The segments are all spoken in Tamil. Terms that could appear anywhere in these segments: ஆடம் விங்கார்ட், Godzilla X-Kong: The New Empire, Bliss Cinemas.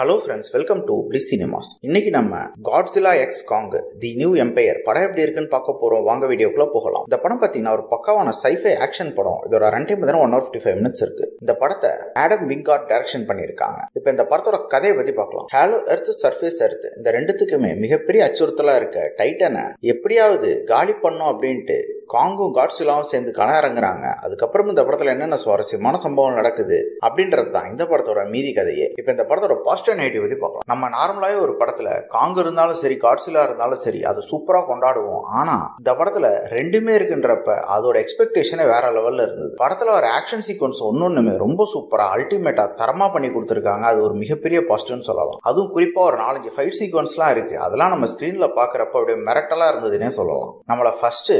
Hello friends, welcome to Bliss Cinemas. இன்னைக்கு நம்ம Godzilla X-Kong: The New Empire படம் எப்படி இருக்குன்னு பார்க்க போறோம். வாங்க வீடியோக்குள்ள போகலாம். இந்த படம் பார்த்தீங்கன்னா ஒரு பக்காவான sci-fi action படம். இதோட ரன் டைம் வந்து 1:55 minutes இருக்கு. இந்த படத்தை ஆடம் விங்கார்ட் டைரக்ஷன் பண்ணிருக்காங்க. இப்போ இந்த படத்தோட கதையை பத்தி பார்க்கலாம். ஹாலோ எர்த் சர்ஃபேஸ் எர்த் இந்த ரெண்டுத்துக்குமே மிகப்பெரிய அச்சுறுத்தலா இருக்க டைட்டனை எப்படியாவது காலி பண்ணோம் அப்படின்ட்டு காங்கும் காட்சிலாவும் சேர்ந்து கண இறங்குறாங்க. அதுக்கப்புறம் இந்த படத்துல என்னென்ன சுவாரஸ்யமான சம்பவம் நடக்குது அப்படின்றது தான் இந்த படத்தோட மீதி கதையே. இப்போ இந்த படத்தோட பாசிட்டிவ் நெகட்டிவ் பத்தி பார்க்கலாம். நம்ம நார்மலாவே ஒரு படத்துல காங்கு இருந்தாலும் சரி காட்சிலா இருந்தாலும் சரி அது சூப்பரா கொண்டாடுவோம். ஆனா இந்த படத்துல ரெண்டுமே இருக்குன்றப்ப அதோட எக்ஸ்பெக்டேஷனே வேற லெவல்ல இருந்தது. படத்துல ஒரு ஆக்ஷன் சீக்வன்ஸ் ஒன்னொன்னுமே ரொம்ப சூப்பரா அல்டிமேட்டா தரமா பண்ணி கொடுத்துருக்காங்க. அது ஒரு மிகப்பெரிய பாசிட்டிவ்னு சொல்லலாம். அதுவும் குறிப்பா ஒரு 4-5 ஃபைட் சீக்வன்ஸ்லாம் இருக்கு. அதெல்லாம் நம்ம ஸ்கிரீன்ல பாக்குறப்ப அப்படியே மிரட்டலா இருந்ததுன்னே சொல்லலாம். நம்மள ஃபர்ஸ்ட்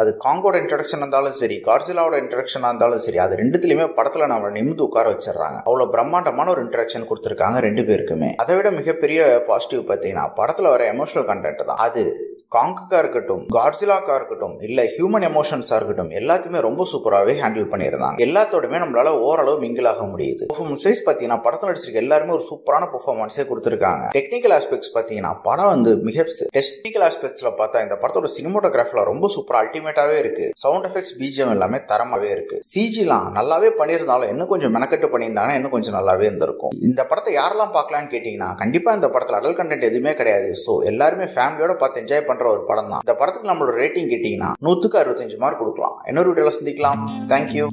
அது காங்கோட இன்ட்ரடக்ஷன் இருந்தாலும் சரி காட்சிலாவோட இன்ட்ரடக்ஷனாக இருந்தாலும் சரி அது ரெண்டுத்துலையுமே படத்தில் நம்ம நிமிந்து உட்கார வச்சிடறாங்க. அவ்வளோ பிரம்மாண்டமான ஒரு இன்ட்ரடக்ஷன் கொடுத்துருக்காங்க ரெண்டு பேருக்குமே. அதை விட மிகப்பெரிய பாசிட்டிவ் பார்த்தீங்கன்னா படத்தில் வர எமோஷனல் கண்டென்ட் தான். அது காங்குக்கா இருக்கட்டும் காட்சிலாக்கா இருக்கட்டும் இல்ல ஹியூமன் எமோஷன்ஸா இருக்கட்டும் எல்லாத்தையுமே ரொம்ப சூப்பராகவே ஹேண்டில் பண்ணியிருந்தாங்க. எல்லாத்தோடுமே நம்மளால ஓரளவு மிங்கிள் ஆக முடியுது. பெர்ஃபார்மன்ஸ் பாத்தீங்கன்னா படத்தில் நடிச்சிருக்க எல்லாருமே ஒரு சூப்பரான பெர்ஃபார்மன்ஸே கொடுத்துருக்காங்க. டெக்னிக்கல் ஆஸ்பெக்ட்ஸ் பாத்தீங்கன்னா படம் வந்து மிக டெக்னிக்கல் ஆஸ்பெக்ட்ஸ்ல பார்த்தா இந்த படத்தோட சினிமோட்டோகிராஃபில ரொம்ப சூப்பரா அல்டிமேட்டாவே இருக்கு. சவுண்ட் எஃபெக்ட்ஸ் BGM எல்லாமே தரமாவே இருக்கு. CGலாம் நல்லாவே பண்ணியிருந்தாலும் இன்னும் கொஞ்சம் மெனக்கட்டு பண்ணியிருந்தாங்கன்னா இன்னும் கொஞ்சம் நல்லாவே இருந்திருக்கும். இந்த படத்தை யாரெல்லாம் பார்க்கலான்னு கேட்டீங்கன்னா கண்டிப்பா இந்த படத்தில் அடல்ட் கண்டென்ட் எதுவுமே கிடையாது. ஸோ எல்லாருமே ஃபேமிலியோட பார்த்து என்ஜாய் பண்ற ஒரு படம் தான். இந்த படத்துக்கு நம்மளோட ரேட்டிங் கேட்டீங்கன்னா 100க்கு 65 மார்க் கொடுக்கலாம். இன்னொரு வீடியோல சந்திக்கலாம். தேங்க்யூ.